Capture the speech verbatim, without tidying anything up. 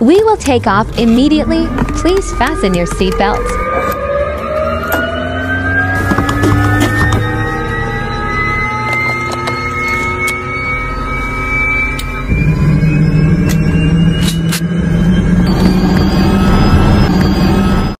We will take off immediately. Please fasten your seatbelts.